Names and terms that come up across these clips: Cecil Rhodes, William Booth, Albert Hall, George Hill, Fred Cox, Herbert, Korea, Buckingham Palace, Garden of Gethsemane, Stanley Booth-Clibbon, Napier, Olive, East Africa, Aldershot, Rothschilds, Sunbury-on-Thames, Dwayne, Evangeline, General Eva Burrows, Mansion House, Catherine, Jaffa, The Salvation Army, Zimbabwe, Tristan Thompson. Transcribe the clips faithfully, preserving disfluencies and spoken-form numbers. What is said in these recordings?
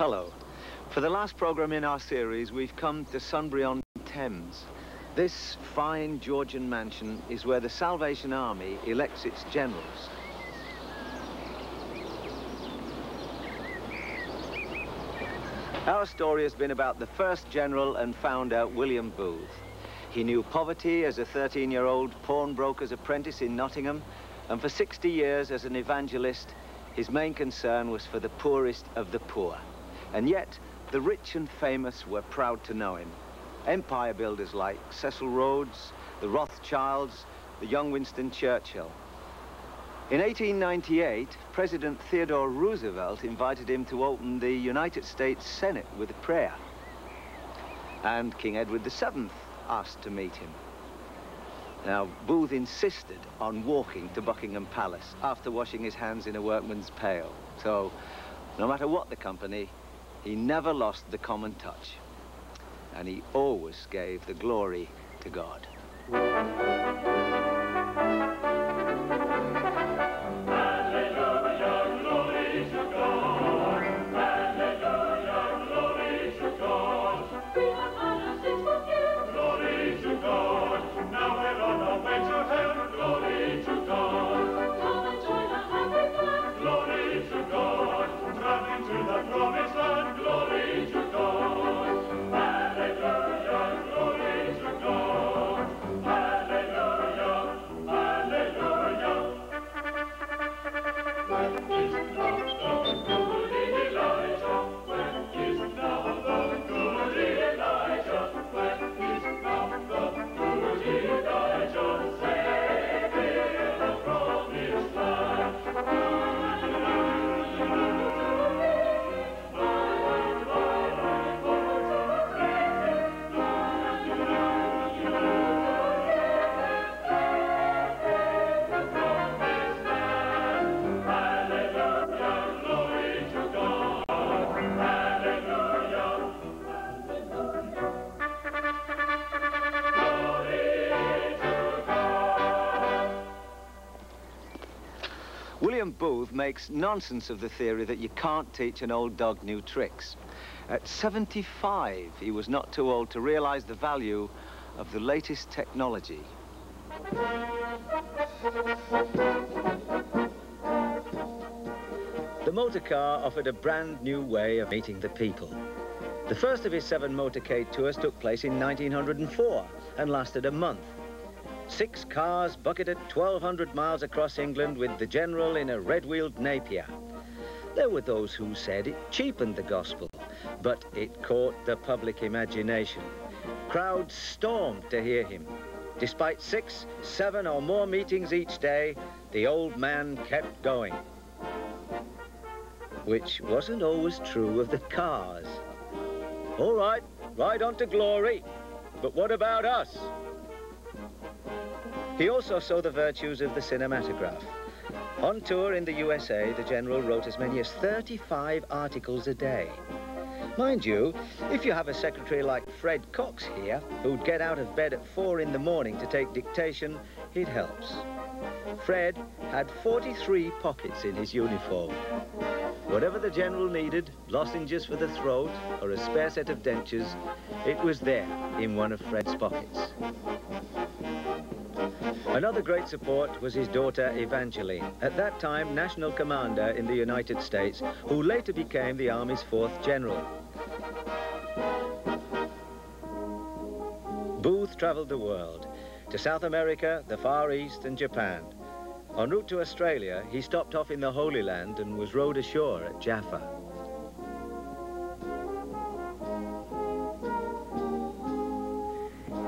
Hello. For the last programme in our series, we've come to Sunbury-on-Thames. This fine Georgian mansion is where the Salvation Army elects its generals. Our story has been about the first general and founder, William Booth. He knew poverty as a thirteen-year-old pawnbroker's apprentice in Nottingham, and for sixty years as an evangelist, his main concern was for the poorest of the poor. And yet, the rich and famous were proud to know him. Empire builders like Cecil Rhodes, the Rothschilds, the young Winston Churchill. In eighteen ninety-eight, President Theodore Roosevelt invited him to open the United States Senate with a prayer. And King Edward the seventh asked to meet him. Now, Booth insisted on walking to Buckingham Palace after washing his hands in a workman's pail. So, no matter what the company, he never lost the common touch. And he always gave the glory to God. William Booth makes nonsense of the theory that you can't teach an old dog new tricks. At seventy-five, he was not too old to realize the value of the latest technology. The motor car offered a brand new way of meeting the people. The first of his seven motorcade tours took place in nineteen oh four and lasted a month. Six cars bucketed twelve hundred miles across England with the general in a red-wheeled Napier. There were those who said it cheapened the gospel, but it caught the public imagination. Crowds stormed to hear him. Despite six, seven or more meetings each day, the old man kept going. Which wasn't always true of the cars. All right, ride on to glory, but what about us? He also saw the virtues of the cinematograph. On tour in the U S A, the general wrote as many as thirty-five articles a day. Mind you, if you have a secretary like Fred Cox here, who'd get out of bed at four in the morning to take dictation, it helps. Fred had forty-three pockets in his uniform. Whatever the general needed, lozenges for the throat or a spare set of dentures, it was there in one of Fred's pockets. Another great support was his daughter, Evangeline, at that time National Commander in the United States, who later became the Army's fourth General. Booth travelled the world, to South America, the Far East and Japan. En route to Australia, he stopped off in the Holy Land and was rowed ashore at Jaffa.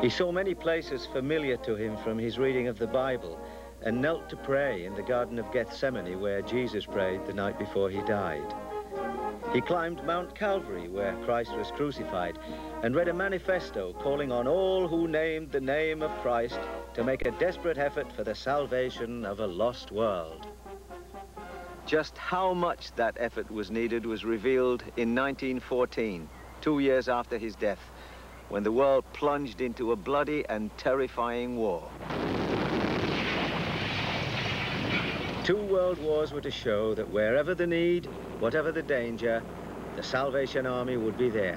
He saw many places familiar to him from his reading of the Bible and knelt to pray in the Garden of Gethsemane where Jesus prayed the night before he died. He climbed Mount Calvary where Christ was crucified and read a manifesto calling on all who named the name of Christ to make a desperate effort for the salvation of a lost world. Just how much that effort was needed was revealed in nineteen fourteen, two years after his death, when the world plunged into a bloody and terrifying war. Two world wars were to show that wherever the need, whatever the danger, the the Salvation Army would be there.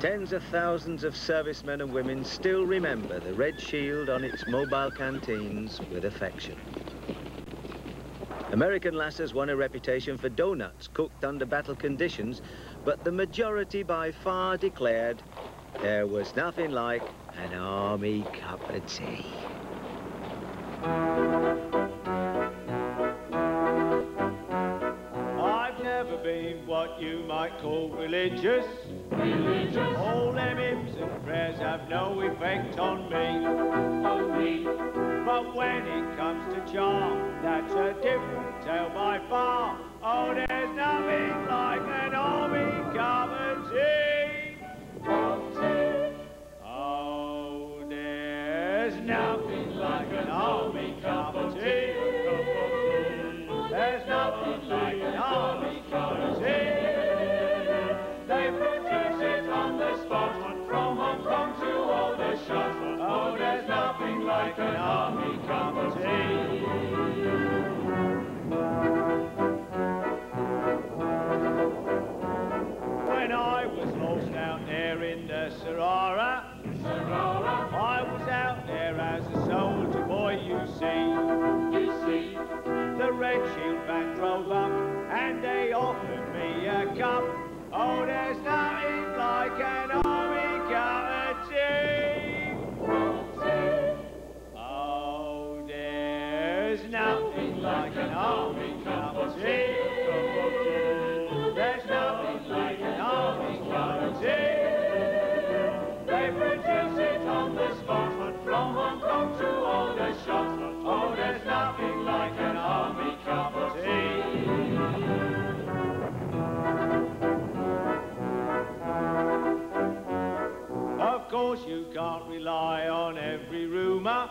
Tens of thousands of servicemen and women still remember the red shield on its mobile canteens with affection. American lasses won a reputation for doughnuts cooked under battle conditions, but the majority by far declared there was nothing like an army cup of tea. I've never been what you might call religious. Religious. All them hymns and prayers have no effect on me. On me. But when it comes to charm, that's a different tale by far. Oh, there's nothing like an army cup of tea. Nothing like an army cup of tea. There's nothing like an army cup of tea. They produce it on the spot, from Hong Kong to all the shots. Oh, there's nothing like an army cup of tea. When I was lost out there in the Sahara, I was out there as a soldier boy, you see. You see. The Red Shield band drove up and they offered me a cup. Oh, there's nothing like an army cup of tea. Oh, there's nothing like an army cup of tea. There's nothing like an army cup of tea. From Hong Kong to all the shops, oh, there's nothing like an army cup of tea. Of course you can't rely on every rumour.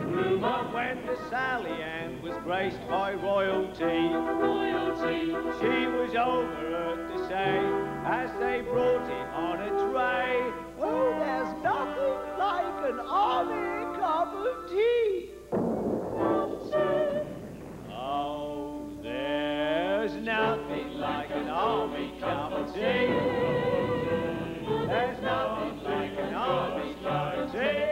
Rumour when the Sally Ann was graced by royalty. Royalty. She was overheard to say, as they brought it on a tray, oh, there's nothing like an army cup of tea. Oh, there's nothing like an army cup of tea. There's nothing like an army cup of tea.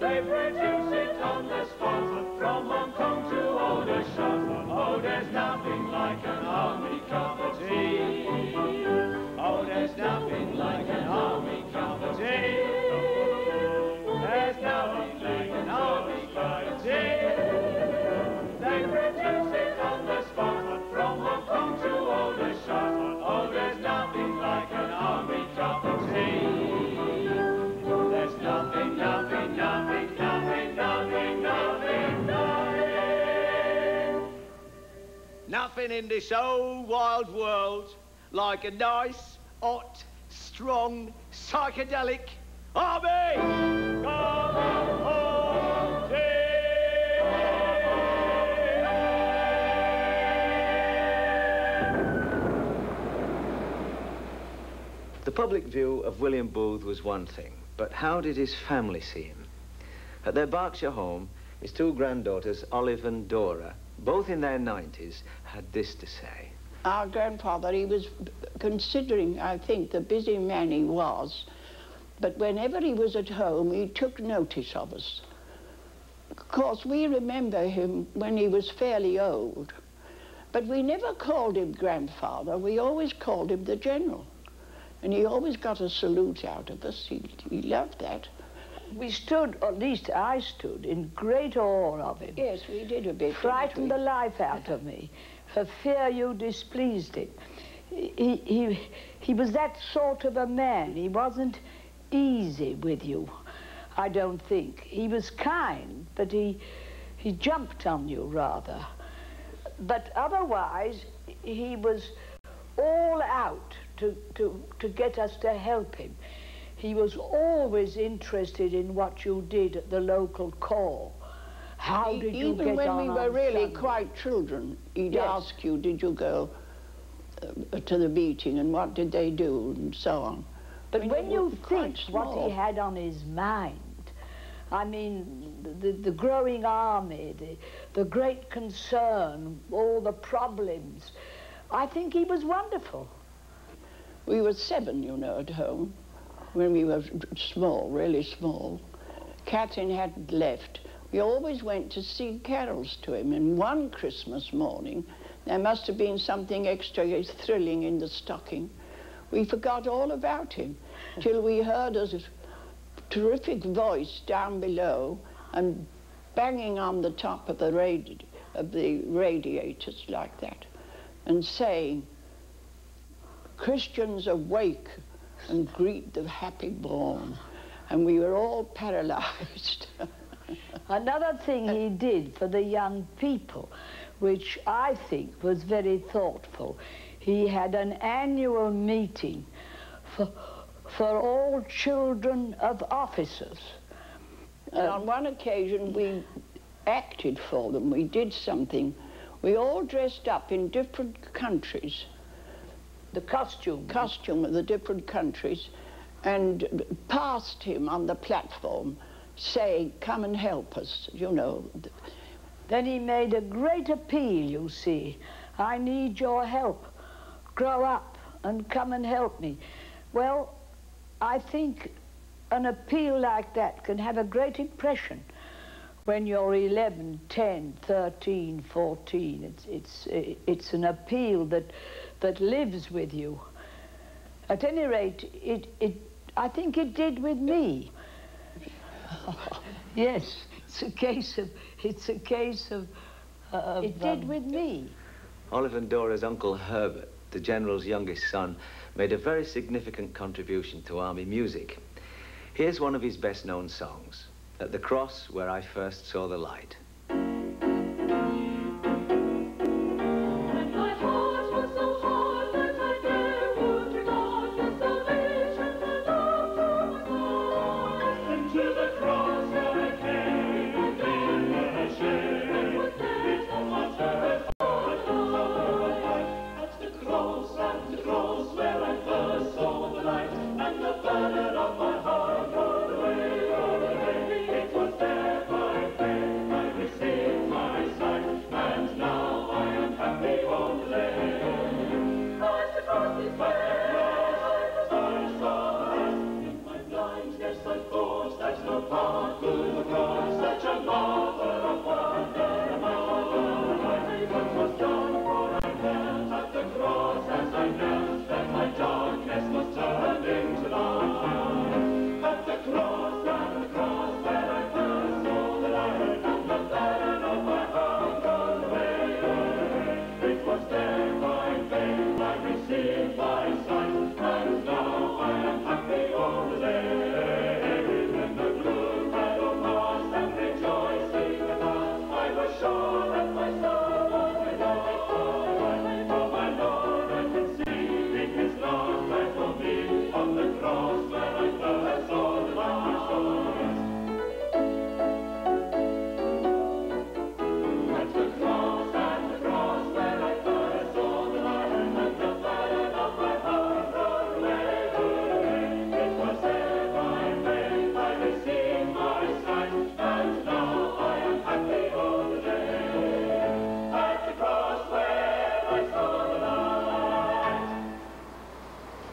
They produce it on the spot, from Hong Kong to Aldershot. Oh, there's nothing like an army cup of tea. Oh, there's nothing like an army cup of tea. There's nothing like an army cup of tea. They produce it on the spot, from Hong Kong to Aldershot. Oh, there's nothing like an army cup of tea. There's nothing, nothing, nothing, nothing, nothing, nothing, nothing. Nothing in this old wild world like a nice, hot, strong, psychedelic army! Cup of tea! The public view of William Booth was one thing, but how did his family see him? At their Berkshire home, his two granddaughters, Olive and Dora, both in their nineties, had this to say. Our grandfather, he was, considering, I think, the busy man he was, but whenever he was at home, he took notice of us. Of course, we remember him when he was fairly old, but we never called him grandfather. We always called him the general, and he always got a salute out of us. He, he loved that. We stood, or at least I stood, in great awe of him. Yes, we did a bit. Frightened the life out of me, for fear you displeased him. He, he, he was that sort of a man. He wasn't easy with you, I don't think. He was kind, but he, he jumped on you, rather. But otherwise, he was all out to, to, to get us to help him. He was always interested in what you did at the local call. How did you get on? Even when we were really quite children, he'd ask you, did you go uh, to the meeting, and what did they do, and so on. But when you think what he had on his mind, I mean, the, the growing army, the, the great concern, all the problems, I think he was wonderful. We were seven, you know, at home, when we were small, really small. Catherine hadn't left. We always went to sing carols to him, and one Christmas morning, there must have been something extra thrilling in the stocking. We forgot all about him, till we heard a terrific voice down below, and banging on the top of the radi of the radiators like that, and saying, "Christians awake and greet the happy born." And we were all paralyzed. Another thing he did for the young people, which I think was very thoughtful, he had an annual meeting for, for all children of officers. And on one occasion, we acted for them. We did something. We all dressed up in different countries. The costume. Costume of the different countries. And passed him on the platform, saying, "Come and help us," you know. Then he made a great appeal, you see. "I need your help. Grow up and come and help me." Well, I think an appeal like that can have a great impression when you're eleven, ten, thirteen, fourteen. It's, it's, it's an appeal that, that lives with you. At any rate, it, it, I think it did with me. Yes, it's a case of, it's a case of... Uh, it of, um, did with me. Olive and Dora's uncle Herbert, the General's youngest son, made a very significant contribution to army music. Here's one of his best-known songs, "At the Cross Where I First Saw the Light."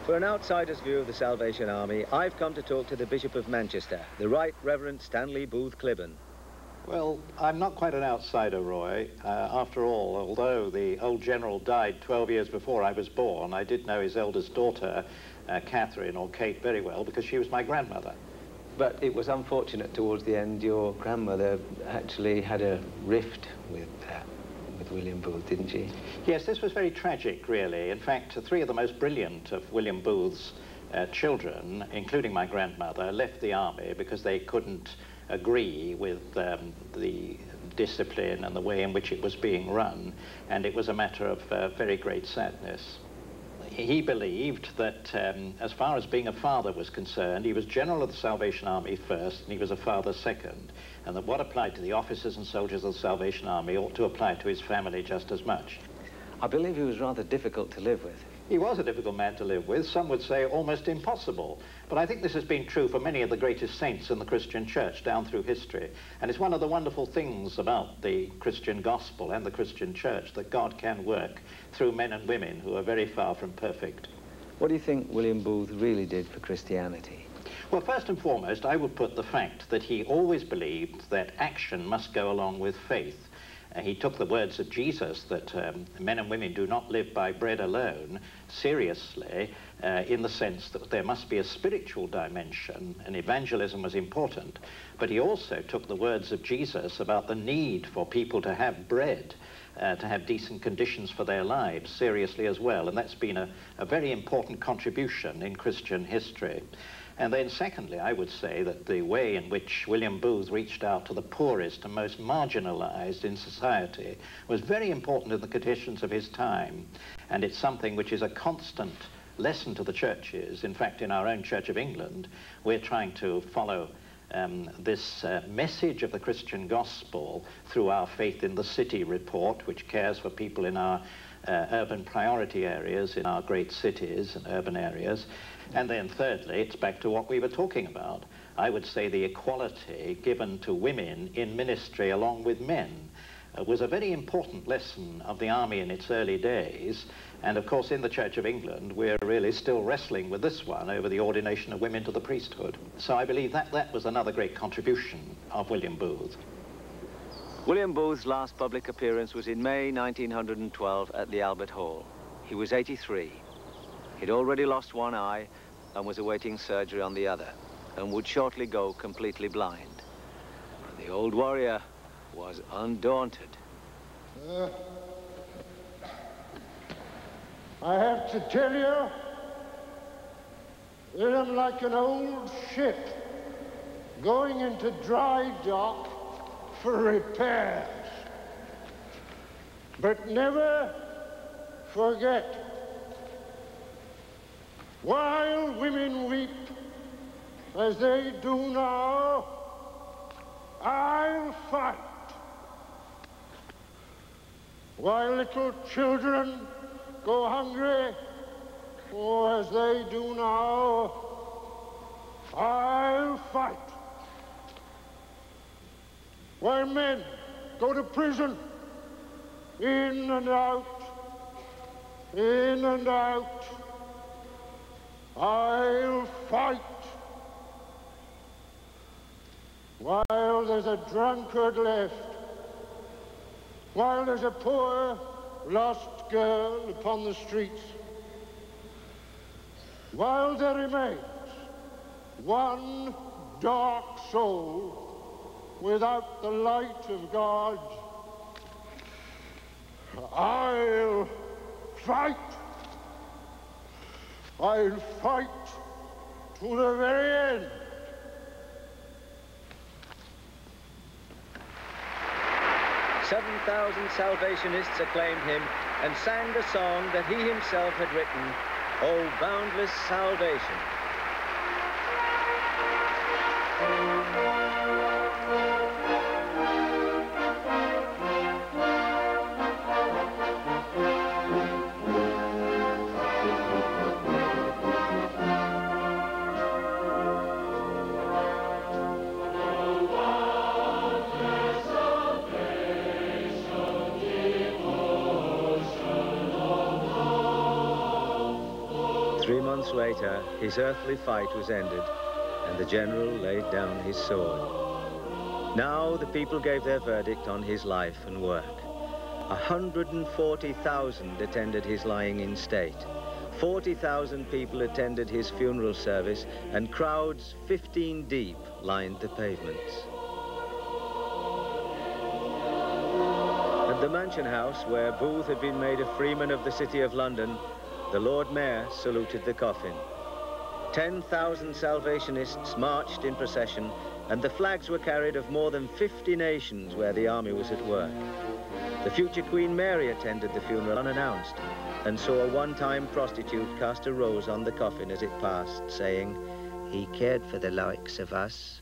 For an outsider's view of the Salvation Army, I've come to talk to the Bishop of Manchester, the Right Reverend Stanley Booth-Clibbon. Well, I'm not quite an outsider, Roy. Uh, after all, although the old general died twelve years before I was born, I did know his eldest daughter, uh, Catherine, or Kate, very well, because she was my grandmother. But it was unfortunate towards the end your grandmother actually had a rift with uh, with William Booth, didn't she? Yes, this was very tragic, really. In fact, three of the most brilliant of William Booth's uh, children, including my grandmother, left the army because they couldn't agree with um, the discipline and the way in which it was being run, and it was a matter of uh, very great sadness. He believed that um, as far as being a father was concerned, he was General of the Salvation Army first, and he was a father second, and that what applied to the officers and soldiers of the Salvation Army ought to apply to his family just as much. I believe he was rather difficult to live with. He was a difficult man to live with. Some would say almost impossible. But I think this has been true for many of the greatest saints in the Christian church down through history. And it's one of the wonderful things about the Christian gospel and the Christian church, that God can work through men and women who are very far from perfect. What do you think William Booth really did for Christianity? Well, first and foremost, I would put the fact that he always believed that action must go along with faith. Uh, he took the words of Jesus that um, men and women do not live by bread alone seriously, uh, in the sense that there must be a spiritual dimension, and evangelism was important. But he also took the words of Jesus about the need for people to have bread, uh, to have decent conditions for their lives seriously as well. And that's been a, a very important contribution in Christian history. And then secondly, I would say that the way in which William Booth reached out to the poorest and most marginalized in society was very important in the conditions of his time. And it's something which is a constant lesson to the churches. In fact, in our own Church of England, we're trying to follow um, this uh, message of the Christian gospel through our Faith in the City report, which cares for people in our Uh, urban priority areas in our great cities and urban areas. And then thirdly, it's back to what we were talking about. I would say the equality given to women in ministry along with men uh, was a very important lesson of the army in its early days. And of course, in the Church of England, we're really still wrestling with this one over the ordination of women to the priesthood. So I believe that that was another great contribution of William Booth. William Booth's last public appearance was in May nineteen twelve at the Albert Hall. He was eighty-three. He'd already lost one eye and was awaiting surgery on the other, and would shortly go completely blind. But the old warrior was undaunted. Uh, I have to tell you that I'm like an old ship going into dry dock for repairs. But never forget, while women weep as they do now, I'll fight. While little children go hungry, or as they do now, I'll fight. While men go to prison, in and out, in and out, I'll fight. While there's a drunkard left, while there's a poor lost girl upon the streets, while there remains one dark soul without the light of God, I'll fight. I'll fight to the very end. seven thousand Salvationists acclaimed him and sang the song that he himself had written, "O Boundless Salvation." Later, his earthly fight was ended, and the general laid down his sword. Now the people gave their verdict on his life and work. one hundred forty thousand attended his lying in state. forty thousand people attended his funeral service, and crowds fifteen deep lined the pavements. At the Mansion House, where Booth had been made a freeman of the City of London, the Lord Mayor saluted the coffin. ten thousand Salvationists marched in procession, and the flags were carried of more than fifty nations where the army was at work. The future Queen Mary attended the funeral unannounced, and saw a one-time prostitute cast a rose on the coffin as it passed, saying, "He cared for the likes of us."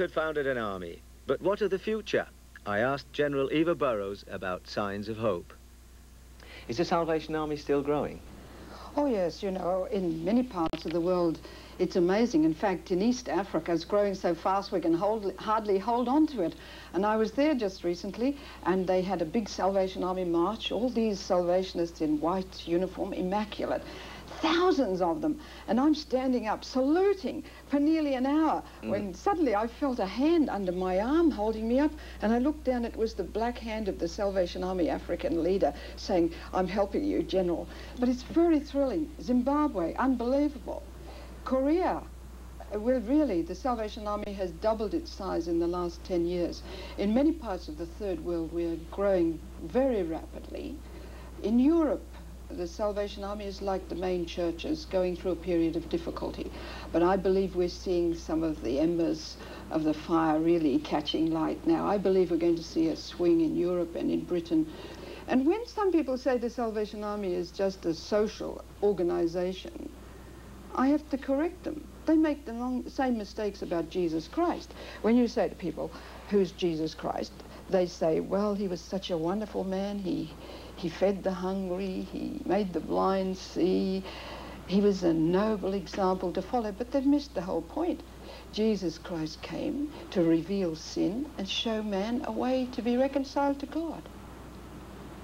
had founded an army, but what of the future? I asked General Eva Burrows about signs of hope. Is the Salvation Army still growing? Oh yes, you know, in many parts of the world, it's amazing. In fact, in East Africa, it's growing so fast we can hold, hardly hold on to it. And I was there just recently, and they had a big Salvation Army march, all these Salvationists in white uniform, immaculate, thousands of them. And I'm standing up, saluting for nearly an hour, mm. when suddenly I felt a hand under my arm holding me up, and I looked down, it was the black hand of the Salvation Army African leader saying, "I'm helping you, General." But it's very thrilling. Zimbabwe, unbelievable. Korea, well, really, the Salvation Army has doubled its size in the last ten years. In many parts of the Third World, we are growing very rapidly. In Europe, the Salvation Army is like the main churches, going through a period of difficulty. But I believe we're seeing some of the embers of the fire really catching light now. I believe we're going to see a swing in Europe and in Britain. And when some people say the Salvation Army is just a social organization, I have to correct them. They make the wrong, same mistakes about Jesus Christ. When you say to people, "Who's Jesus Christ?" they say, "Well, he was such a wonderful man. He, he fed the hungry. He made the blind see. He was a noble example to follow." But they've missed the whole point. Jesus Christ came to reveal sin and show man a way to be reconciled to God.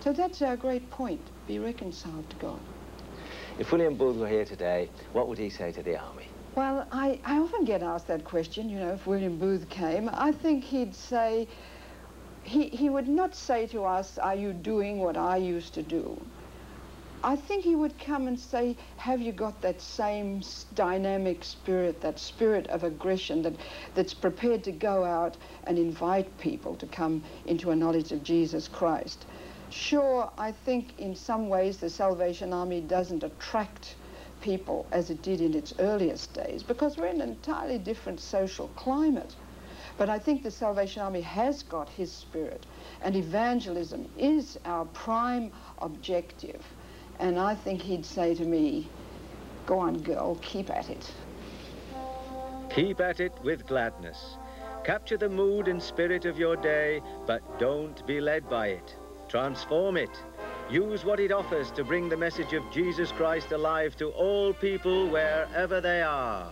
So that's our great point, be reconciled to God. If William Booth were here today, what would he say to the army? Well, I, I often get asked that question, you know, if William Booth came. I think he'd say, he, he would not say to us, "Are you doing what I used to do?" I think he would come and say, "Have you got that same dynamic spirit, that spirit of aggression that, that's prepared to go out and invite people to come into a knowledge of Jesus Christ?" Sure, I think in some ways the Salvation Army doesn't attract people as it did in its earliest days, because we're in an entirely different social climate. But I think the Salvation Army has got his spirit, and evangelism is our prime objective. And I think he'd say to me, "Go on, girl, keep at it." Keep at it with gladness. Capture the mood and spirit of your day, but don't be led by it. Transform it. Use what it offers to bring the message of Jesus Christ alive to all people wherever they are.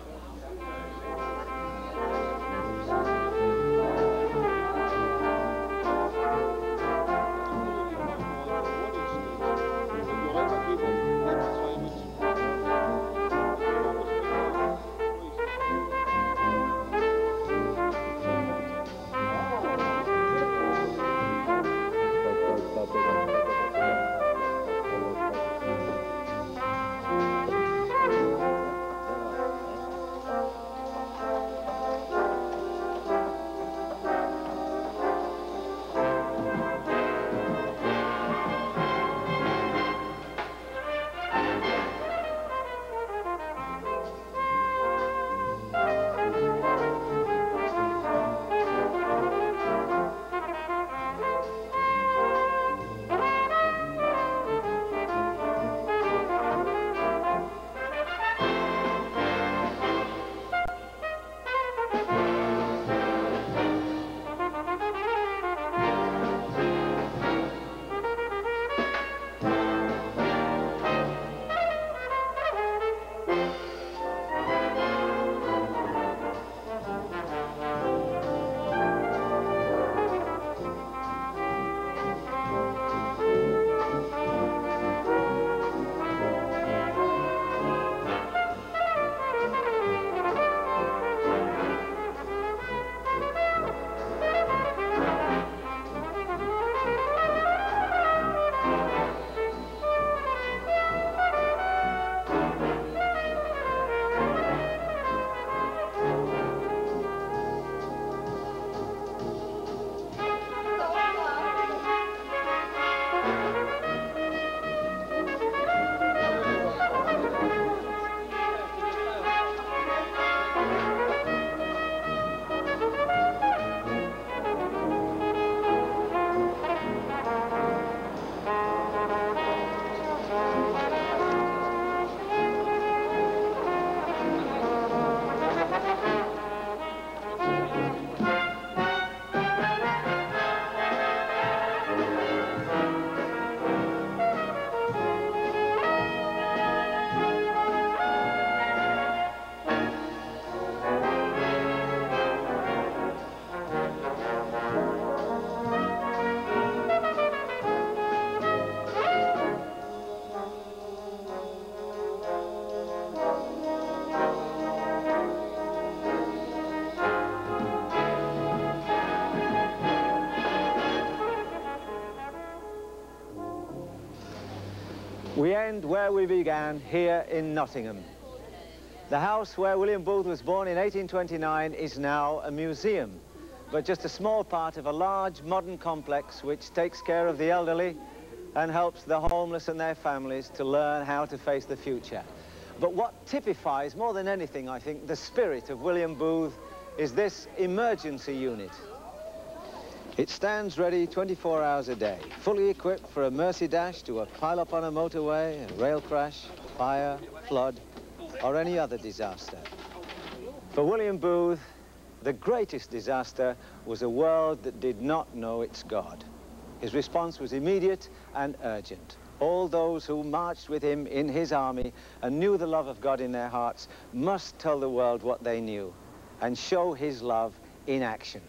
end where we began, here in Nottingham. The house where William Booth was born in eighteen twenty-nine is now a museum, but just a small part of a large modern complex which takes care of the elderly and helps the homeless and their families to learn how to face the future. But what typifies, more than anything, I think, the spirit of William Booth is this emergency unit. It stands ready twenty-four hours a day, fully equipped for a mercy dash to a pile-up on a motorway, a rail crash, fire, flood, or any other disaster. For William Booth, the greatest disaster was a world that did not know its God. His response was immediate and urgent. All those who marched with him in his army and knew the love of God in their hearts must tell the world what they knew and show his love in action.